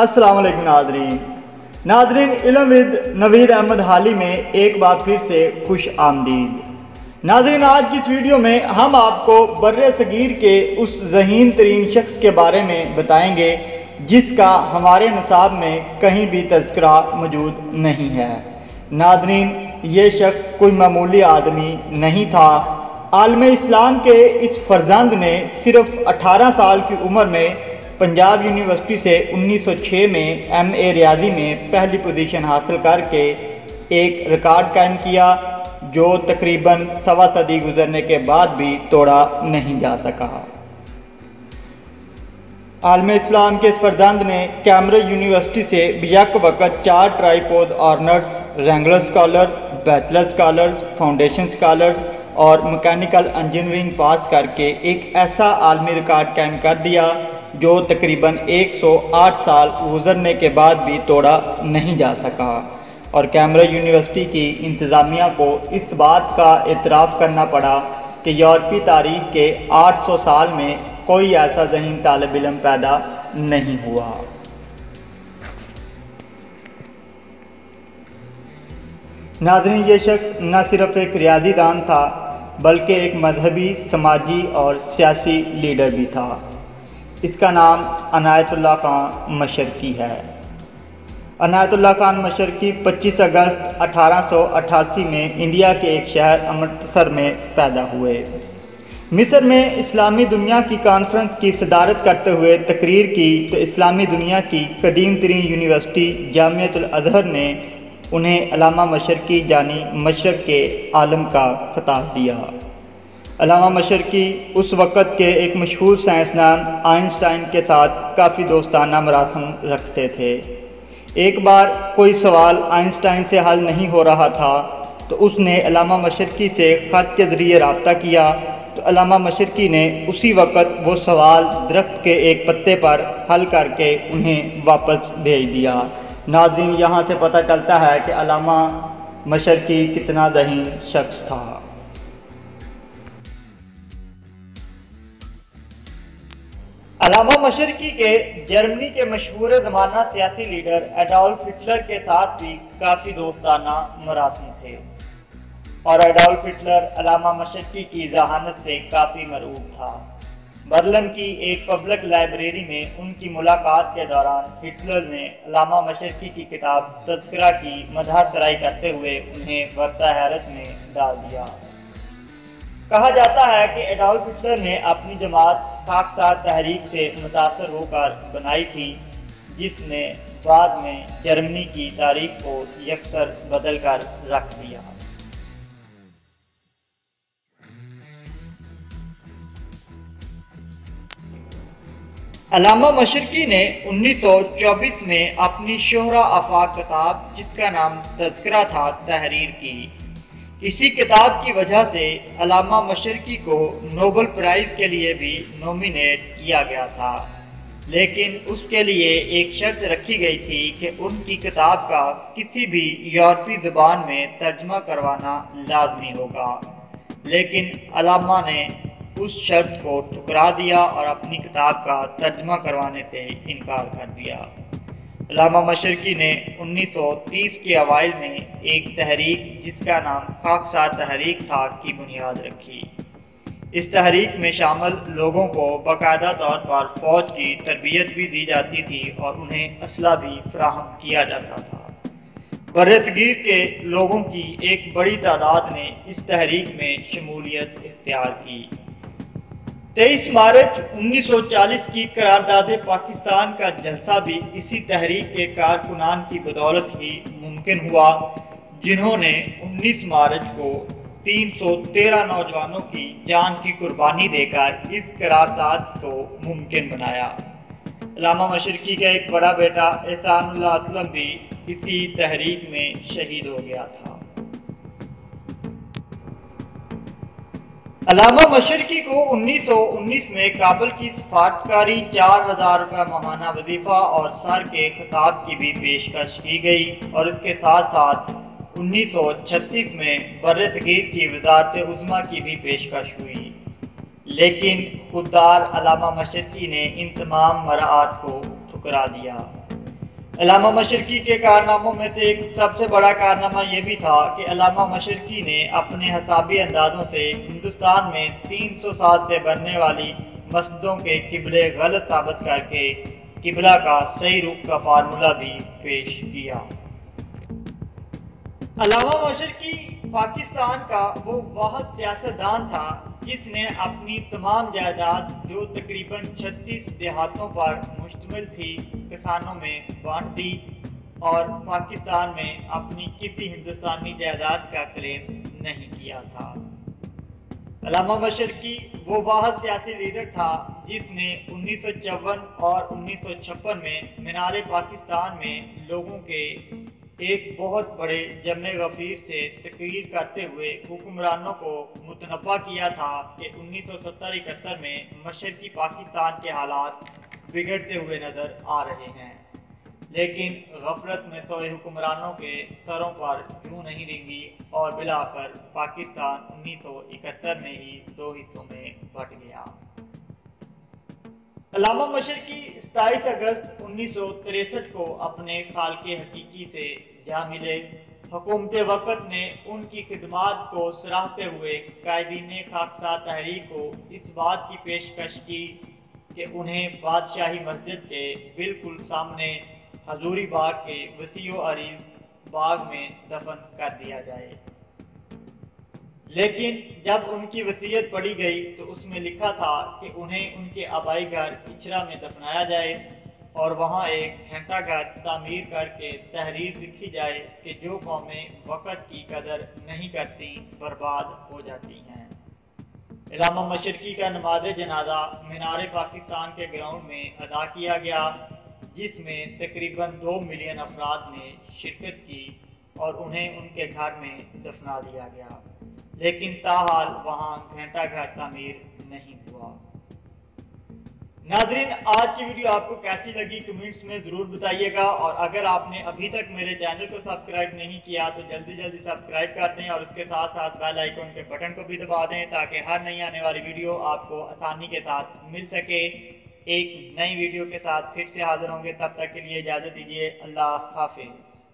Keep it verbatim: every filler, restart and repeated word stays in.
अस्सलाम वालेकुम नाज़रीन नाज़रीन इल्म विद नवीद अहमद हाली में एक बार फिर से खुश आमदीद। नाज़रीन आज की इस वीडियो में हम आपको बर्रे सगीर के उस ज़हीन तरीन शख्स के बारे में बताएंगे जिसका हमारे नसाब में कहीं भी तज़किरा मौजूद नहीं है। नाज़रीन ये शख्स कोई मामूली आदमी नहीं था। आलम इस्लाम के इस फर्जंद ने सिर्फ अठारह साल की उम्र में पंजाब यूनिवर्सिटी से उन्नीस सौ छह में एम ए रियाजी में पहली पोजीशन हासिल करके एक रिकॉर्ड कायम किया जो तकरीबन सवा सदी गुजरने के बाद भी तोड़ा नहीं जा सका। आलम इस्लाम के इस फर्जंद ने कैम्ब्रिज यूनिवर्सिटी से बियक वक़्त चार tripos honours, wrangler scholar, bachelor scholars, foundation scholars और मैकेनिकल इंजीनियरिंग पास करके एक ऐसा आलमी रिकॉर्ड कायम कर दिया जो तकरीबन एक सौ आठ साल गुजरने के बाद भी तोड़ा नहीं जा सका। और कैम्ब्रिज यूनिवर्सिटी की इंतज़ामिया को इस बात का एतराफ़ करना पड़ा कि यूरोपी तारीख के आठ सौ साल में कोई ऐसा ज़हीन तालिब इल्म पैदा नहीं हुआ। नाज़रीन ये शख्स न सिर्फ़ एक रियाजी दान था बल्कि एक मजहबी, समाजी और सियासी लीडर भी था। इसका नाम अनायतुल्लाह खान मशरिक़ी है। अनायतुल्लाह खान मशरिक़ी पच्चीस अगस्त अठारह सौ अट्ठासी में इंडिया के एक शहर अमृतसर में पैदा हुए। मिस्र में इस्लामी दुनिया की कॉन्फ्रेंस की सदारत करते हुए तकरीर की तो इस्लामी दुनिया की कदीम तरीन यूनिवर्सिटी जामिया अल-अज़हर ने उन्हें अलामा मशरिक़ी यानी मशरक़ के आलम का खिताब दिया। अलामा मशरिक़ी उस वक़्त के एक मशहूर साइंसदान आइंस्टाइन के साथ काफ़ी दोस्ताना मरासम रखते थे। एक बार कोई सवाल आइंस्टाइन से हल नहीं हो रहा था तो उसने अलामा मशरिक़ी से ख़त के ज़रिए रब्ता किया तो अलामा मशरिक़ी ने उसी वक़्त वो सवाल दरख्त के एक पत्ते पर हल करके उन्हें वापस भेज दिया। नाज़रीन यहाँ से पता चलता है कि अलामा मशरिक़ी कितना ज़हीन शख्स था। अलामा मशरिक़ी के जर्मनी के मशहूर ज़माना सियासी लीडर एडोल्फ हिटलर के साथ भी काफ़ी दोस्ताना मरासिम थे और एडोल्फ हिटलर अलामा मशरिक़ी की जहानत से काफ़ी मरूब था। बर्लिन की एक पब्लिक लाइब्रेरी में उनकी मुलाकात के दौरान हिटलर ने अलामा मशरिक़ी की किताब तज़किरा की मदाह-तराई करते हुए उन्हें बरता हैरत में डाल दिया। कहा जाता है कि एडोल्फ हिटलर ने अपनी जमात खाकसार तहरीक से मुतासर होकर बनाई थी जिसने बाद में जर्मनी की तारीख को यकसर बदल कर रख दिया। अलामा मशरिक़ी ने उन्नीस सौ चौबीस में अपनी शोहरा आफाक किताब जिसका नाम तज़किरा था तहरीर की। इसी किताब की वजह से अलामा मशरिक़ी को नोबल प्राइज़ के लिए भी नॉमिनेट किया गया था लेकिन उसके लिए एक शर्त रखी गई थी कि उनकी किताब का किसी भी यूरोपी ज़बान में तर्जमा करवाना लाजमी होगा। लेकिन अलामा ने उस शर्त को ठुकरा दिया और अपनी किताब का तर्जमा करवाने से इनकार कर दिया। अलामा मशरिक़ी ने उन्नीस सौ तीस के अवाइल में एक तहरीक जिसका नाम खाकसार तहरीक था की बुनियाद रखी। इस तहरीक में शामिल लोगों को बाकायदा तौर पर फौज की तरबियत भी दी जाती थी और उन्हें असला भी फराहम किया जाता था। बरसगीर के लोगों की एक बड़ी तादाद ने इस तहरीक में शमूलियत इख्तियार की। तेईस मार्च उन्नीस सौ चालीस की करारदादे पाकिस्तान का जलसा भी इसी तहरीक के कारकुनान की बदौलत ही मुमकिन हुआ जिन्होंने उन्नीस मार्च को तीन सौ तेरह नौजवानों की जान की कुर्बानी देकर इस करारदाद को मुमकिन बनाया। अलामा मशरिक़ी का एक बड़ा बेटा एहसानुल्लाह अत्लमी भी इसी तहरीक में शहीद हो गया था। अलामा मशरिक़ी को उन्नीस सौ उन्नीस में काबुल की सफारतकारी चार हज़ार रुपये माहाना वजीफ़ा और सर के खिताब की भी पेशकश की गई और इसके साथ साथ उन्नीस सौ छत्तीस में बर्रे सगीर की वज़ारत उज़्मा की भी पेशकश हुई लेकिन खुददार अलामा मशरिक़ी ने इन तमाम मराआत को ठुकरा दिया। अलामा मशरिक़ी के कारनामों में से एक सबसे बड़ा कारनामा यह भी था कि अलामा मशरिक़ी ने अपने हसाबी अंदाज़ों से हिंदुस्तान में तीन सौ साल से बनने वाली मस्जिदों के किबले गलत साबित करके किबला का सही रूप का फार्मूला भी पेश किया। अलामा मशरिक़ी पाकिस्तान का वो वाहद सियासतदान था जिसने अपनी तमाम जायदाद जो तकरीबन छत्तीस देहातों पर मुश्तमिल थी किसानों में बांट दी और पाकिस्तान में अपनी किसी हिंदुस्तानी जायदाद का क्लेम नहीं किया था। अलामा मशरिक़ी वो वाहद सियासी लीडर था जिसने उन्नीस सौ चौवन और उन्नीस सौ छप्पन में मीनारे पाकिस्तान में लोगों के एक बहुत बड़े जमे गफीर से तकरीर करते हुए हुक्मरानों को मुतनबा किया था कि उन्नीस सौ सत्तर इकहत्तर में मशरिक़ी पाकिस्तान के हालात बिगड़ते हुए नजर आ रहे हैं, लेकिन गफलत में सोए हुक्मरानों के सरों पर यूं नहीं रिंगी और बिलाकर पाकिस्तान उन्नीस सौ इकहत्तर में ही दो हिस्सों में बट गया। अलामा मशरिक़ी सताईस अगस्त उन्नीस सौ तिरसठ को अपने खालके हकीकी से जा मिले। हुकूमत वक़्त ने उनकी खिदमात को सराहते हुए कायदीन खाकसार तहरीक को इस बात की पेशकश की कि उन्हें बादशाही मस्जिद के बिल्कुल सामने हजूरी बाग के वसीओ अरीज बाग में दफन कर दिया जाए, लेकिन जब उनकी वसीयत पढ़ी गई तो उसमें लिखा था कि उन्हें उनके आबाई घर इचरा में दफनाया जाए और वहां एक घंटाघर तामीर करके तहरीर लिखी जाए कि जो कौमें वक़्त की कदर नहीं करती बर्बाद हो जाती हैं। अलामा मशरिक़ी का नमाज जनाजा मीनारे पाकिस्तान के ग्राउंड में अदा किया गया, जिसमें तकरीबन दो मिलियन अफराद ने शिरकत की और उन्हें उनके घर में दफना दिया गया, लेकिन ताहाल वहाँ घंटा घर तामीर नहीं हुआ। नाज़रीन, आज की वीडियो आपको कैसी लगी कमेंट्स में ज़रूर बताइएगा और अगर आपने अभी तक मेरे चैनल को सब्सक्राइब नहीं किया तो जल्दी जल्दी सब्सक्राइब कर दें और उसके साथ साथ बेल आइकॉन के बटन को भी दबा दें ताकि हर नई आने वाली वीडियो आपको आसानी के साथ मिल सके। एक नई वीडियो के साथ फिर से हाजिर होंगे, तब तक के लिए इजाज़त दीजिए। अल्लाह हाफिज़।